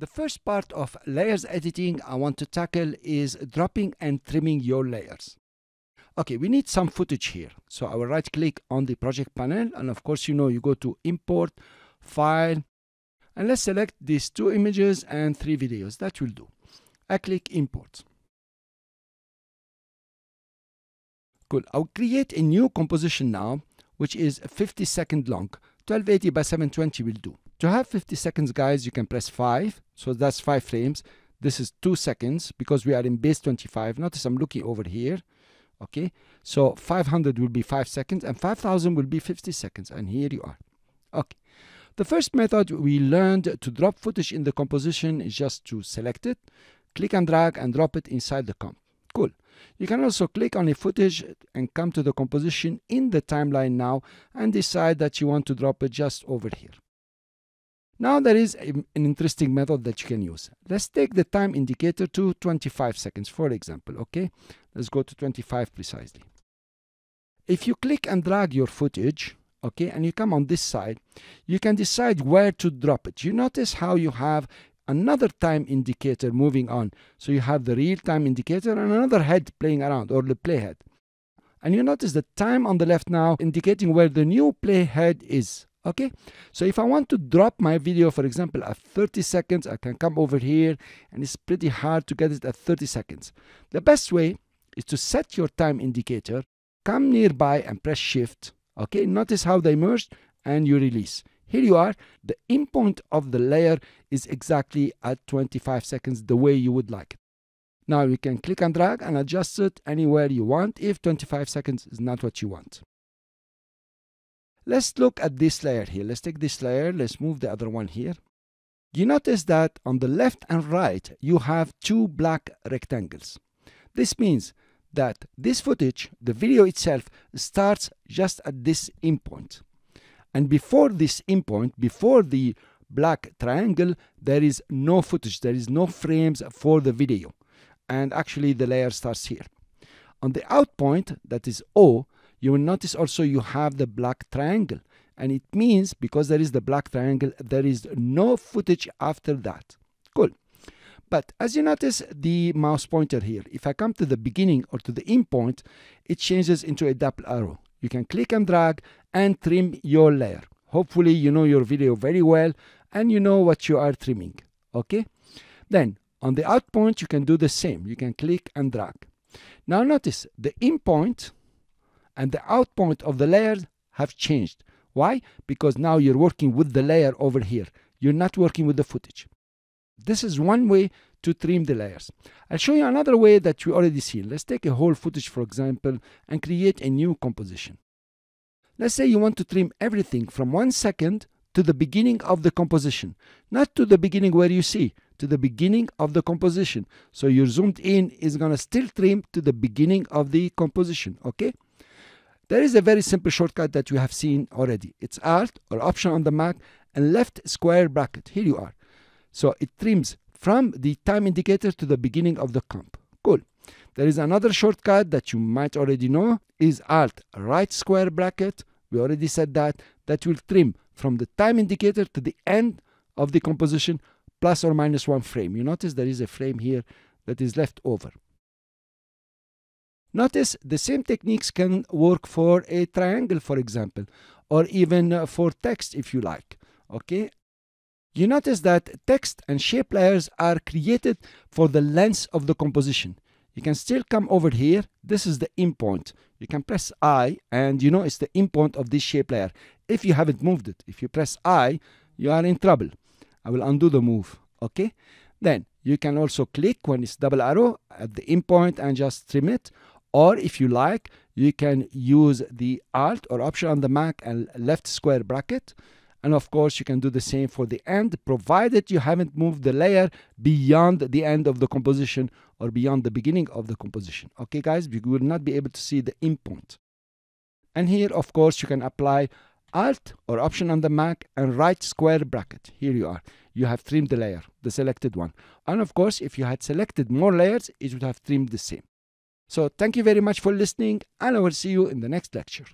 The first part of layers editing I want to tackle is dropping and trimming your layers. Okay, we need some footage here. So I will right click on the project panel, and of course, you know, you go to import, file, and let's select these two images and three videos. That will do. I click import. Cool, I'll create a new composition now, which is 50 seconds long. 1280 by 720 will do. To have 50 seconds, guys, you can press 5. So that's 5 frames. This is 2 seconds because we are in base 25. Notice I'm looking over here. Okay, so 500 will be 5 seconds and 5000 will be 50 seconds. And here you are. Okay, the first method we learned to drop footage in the composition is just to select it, click and drag and drop it inside the comp. Cool. You can also click on a footage and come to the composition in the timeline now and decide that you want to drop it just over here. Now there is an interesting method that you can use. Let's take the time indicator to 25 seconds, for example, okay? Let's go to 25 precisely. If you click and drag your footage, okay, and you come on this side, you can decide where to drop it. You notice how you have another time indicator moving on. So you have the real time indicator and another head playing around, or the playhead. And you notice the time on the left now indicating where the new playhead is. Okay, so if I want to drop my video, for example, at 30 seconds, I can come over here, and it's pretty hard to get it at 30 seconds. The best way is to set your time indicator, come nearby and press shift. Okay, notice how they merged, and you release. Here you are. The end point of the layer is exactly at 25 seconds, the way you would like it. Now you can click and drag and adjust it anywhere you want if 25 seconds is not what you want. Let's look at this layer here. Let's take this layer. Let's move the other one here. You notice that on the left and right, you have two black rectangles. This means that this footage, the video itself, starts just at this endpoint. And before this endpoint, before the black triangle, there is no footage. There is no frames for the video. And actually, the layer starts here. On the out point, that is O, you will notice also you have the black triangle, and it means because there is the black triangle, there is no footage after that. Cool. But as you notice the mouse pointer here, if I come to the beginning or to the end point, it changes into a double arrow. You can click and drag and trim your layer. Hopefully you know your video very well and you know what you are trimming. Okay. Then on the out point, you can do the same. You can click and drag. Now notice the end point and the out point of the layers have changed. Why? Because now you're working with the layer over here. You're not working with the footage. This is one way to trim the layers. I'll show you another way that we already see. Let's take a whole footage, for example, and create a new composition. Let's say you want to trim everything from 1 second to the beginning of the composition. Not to the beginning where you see, to the beginning of the composition. So your zoomed in is going to still trim to the beginning of the composition, okay? There is a very simple shortcut that you have seen already. It's Alt or Option on the Mac and left square bracket. Here you are. So it trims from the time indicator to the beginning of the comp. Cool. There is another shortcut that you might already know is Alt right square bracket. We already said that. That will trim from the time indicator to the end of the composition plus or minus 1 frame. You notice there is a frame here that is left over. Notice the same techniques can work for a triangle, for example, or even for text if you like, okay? You notice that text and shape layers are created for the length of the composition. You can still come over here. This is the end point. You can press I, and you know it's the end point of this shape layer. If you haven't moved it, if you press I, you are in trouble. I will undo the move, okay? Then you can also click when it's double arrow at the end point and just trim it. Or if you like, you can use the Alt or Option on the Mac and left square bracket. And of course, you can do the same for the end, provided you haven't moved the layer beyond the end of the composition or beyond the beginning of the composition. Okay, guys, you will not be able to see the end point. And here, of course, you can apply Alt or Option on the Mac and right square bracket. Here you are. You have trimmed the layer, the selected one. And of course, if you had selected more layers, it would have trimmed the same. So thank you very much for listening, and I will see you in the next lecture.